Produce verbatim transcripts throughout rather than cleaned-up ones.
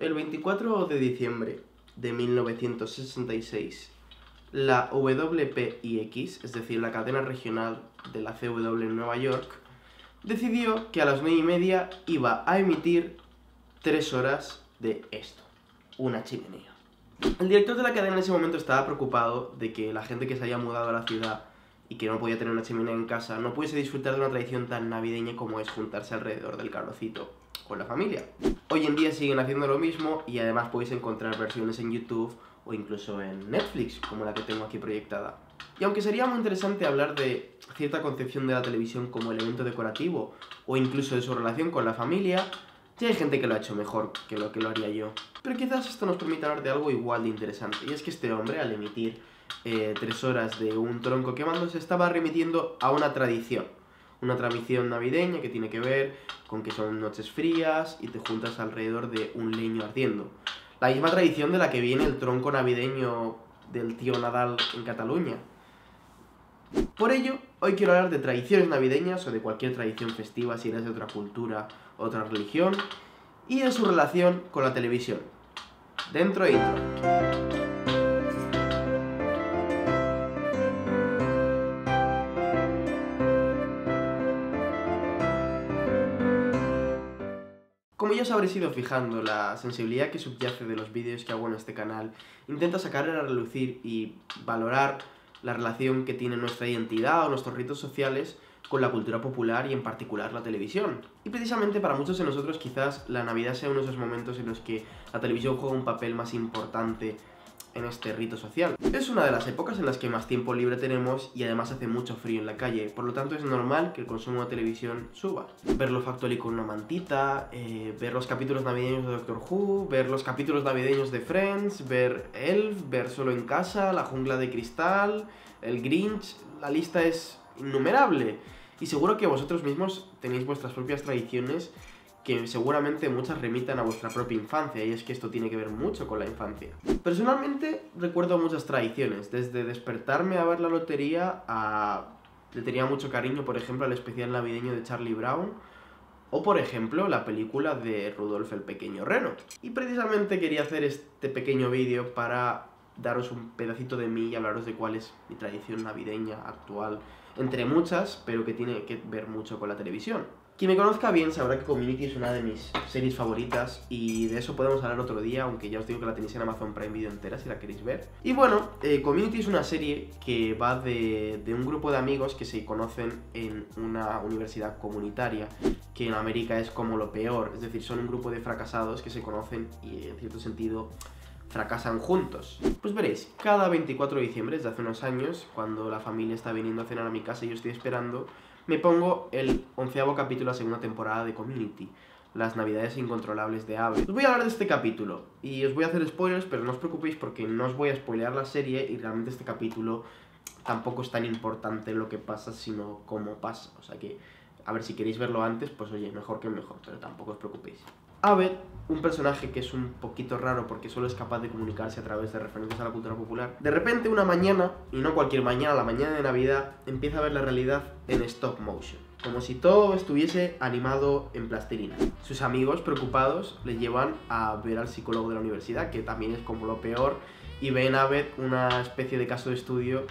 El veinticuatro de diciembre de mil novecientos sesenta y seis, la W P I X, es decir, la cadena regional de la C W en Nueva York, decidió que a las nueve y media iba a emitir tres horas de esto, una chimenea. El director de la cadena en ese momento estaba preocupado de que la gente que se haya mudado a la ciudad y que no podía tener una chimenea en casa no pudiese disfrutar de una tradición tan navideña como es juntarse alrededor del carrocito con la familia. Hoy en día siguen haciendo lo mismo y además podéis encontrar versiones en YouTube o incluso en Netflix, como la que tengo aquí proyectada. Y aunque sería muy interesante hablar de cierta concepción de la televisión como elemento decorativo o incluso de su relación con la familia, ya hay gente que lo ha hecho mejor que lo que lo haría yo. Pero quizás esto nos permita hablar de algo igual de interesante, y es que este hombre, al emitir eh, tres horas de un tronco quemándose, estaba remitiendo a una tradición. Una tradición navideña que tiene que ver con que son noches frías y te juntas alrededor de un leño ardiendo. La misma tradición de la que viene el tronco navideño del tío Nadal en Cataluña. Por ello, hoy quiero hablar de tradiciones navideñas o de cualquier tradición festiva si eres de otra cultura, otra religión, y de su relación con la televisión. Dentro e intro. Como ya os habréis ido fijando, la sensibilidad que subyace de los vídeos que hago en este canal intenta sacar a relucir y valorar la relación que tiene nuestra identidad o nuestros ritos sociales con la cultura popular y en particular la televisión. Y precisamente para muchos de nosotros quizás la Navidad sea uno de esos momentos en los que la televisión juega un papel más importante en este rito social. Es una de las épocas en las que más tiempo libre tenemos y además hace mucho frío en la calle, por lo tanto es normal que el consumo de televisión suba. Ver lo Factual con una mantita, eh, ver los capítulos navideños de Doctor Who, ver los capítulos navideños de Friends, ver Elf, ver Solo en Casa, La Jungla de Cristal, el Grinch, la lista es innumerable. Y seguro que vosotros mismos tenéis vuestras propias tradiciones que seguramente muchas remitan a vuestra propia infancia, y es que esto tiene que ver mucho con la infancia. Personalmente recuerdo muchas tradiciones, desde despertarme a ver la lotería a... Le tenía mucho cariño, por ejemplo, al especial navideño de Charlie Brown, o por ejemplo, la película de Rudolph el Pequeño Reno. Y precisamente quería hacer este pequeño vídeo para daros un pedacito de mí y hablaros de cuál es mi tradición navideña actual, entre muchas, pero que tiene que ver mucho con la televisión. Quien me conozca bien sabrá que Community es una de mis series favoritas y de eso podemos hablar otro día, aunque ya os digo que la tenéis en Amazon Prime Video entera si la queréis ver. Y bueno, eh, Community es una serie que va de, de un grupo de amigos que se conocen en una universidad comunitaria, que en América es como lo peor, es decir, son un grupo de fracasados que se conocen y en cierto sentido fracasan juntos. Pues veréis, cada veinticuatro de diciembre, desde hace unos años, cuando la familia está viniendo a cenar a mi casa y yo estoy esperando, me pongo el onceavo capítulo de la segunda temporada de Community, Las Navidades Incontrolables de Abed. Os voy a hablar de este capítulo, y os voy a hacer spoilers, pero no os preocupéis porque no os voy a spoilear la serie, y realmente este capítulo tampoco es tan importante lo que pasa, sino cómo pasa. O sea que, a ver, si queréis verlo antes, pues oye, mejor que mejor, pero tampoco os preocupéis. Abed, un personaje que es un poquito raro porque solo es capaz de comunicarse a través de referencias a la cultura popular, de repente una mañana, y no cualquier mañana, la mañana de Navidad, empieza a ver la realidad en stop motion, como si todo estuviese animado en plastilina. Sus amigos, preocupados, le llevan a ver al psicólogo de la universidad, que también es como lo peor, y ven a Abed una especie de caso de estudio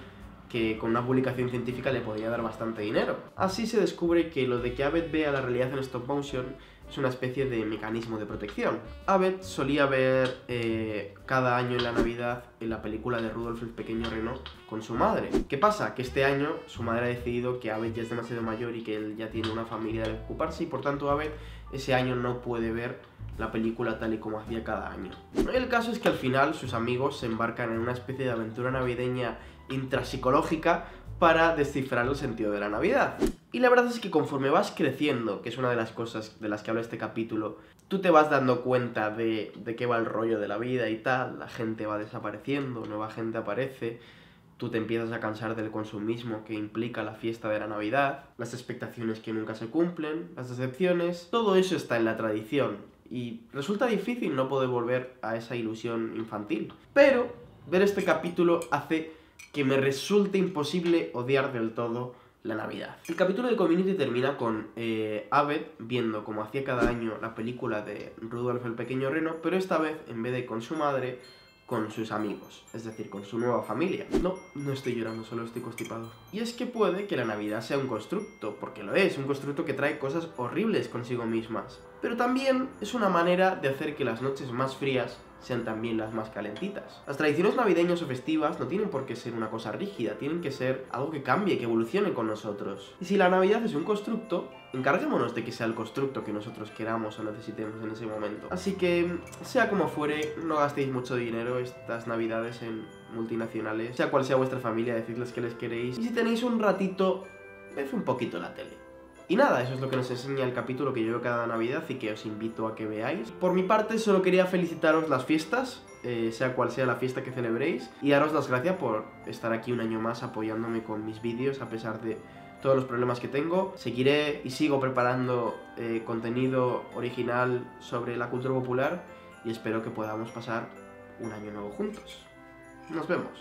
que con una publicación científica le podría dar bastante dinero. Así se descubre que lo de que Abed vea la realidad en stop motion es una especie de mecanismo de protección. Abed solía ver eh, cada año en la Navidad en la película de Rudolph el Pequeño Reno con su madre. ¿Qué pasa? Que este año su madre ha decidido que Abed ya es demasiado mayor y que él ya tiene una familia de ocuparse, y por tanto Abed ese año no puede ver la película tal y como hacía cada año. El caso es que al final sus amigos se embarcan en una especie de aventura navideña intrapsicológica para descifrar el sentido de la Navidad. Y la verdad es que conforme vas creciendo, que es una de las cosas de las que habla este capítulo, tú te vas dando cuenta de, de qué va el rollo de la vida y tal, la gente va desapareciendo, nueva gente aparece, tú te empiezas a cansar del consumismo que implica la fiesta de la Navidad, las expectaciones que nunca se cumplen, las decepciones, todo eso está en la tradición y resulta difícil no poder volver a esa ilusión infantil. Pero ver este capítulo hace que me resulte imposible odiar del todo la Navidad. El capítulo de Community termina con eh, Abed viendo, como hacía cada año, la película de Rudolph el pequeño Reno, pero esta vez, en vez de con su madre, con sus amigos, es decir, con su nueva familia. No, no estoy llorando, solo estoy constipado. Y es que puede que la Navidad sea un constructo, porque lo es, un constructo que trae cosas horribles consigo mismas. Pero también es una manera de hacer que las noches más frías sean también las más calentitas. Las tradiciones navideñas o festivas no tienen por qué ser una cosa rígida, tienen que ser algo que cambie, que evolucione con nosotros. Y si la Navidad es un constructo, encarguémonos de que sea el constructo que nosotros queramos o necesitemos en ese momento. Así que, sea como fuere, no gastéis mucho dinero estas Navidades en multinacionales, sea cual sea vuestra familia, decidles que les queréis. Y si tenéis un ratito, ved un poquito la tele. Y nada, eso es lo que nos enseña el capítulo que yo veo cada Navidad y que os invito a que veáis. Por mi parte, solo quería felicitaros las fiestas, eh, sea cual sea la fiesta que celebréis, y daros las gracias por estar aquí un año más apoyándome con mis vídeos a pesar de todos los problemas que tengo. Seguiré y sigo preparando eh, contenido original sobre la cultura popular y espero que podamos pasar un año nuevo juntos. Nos vemos.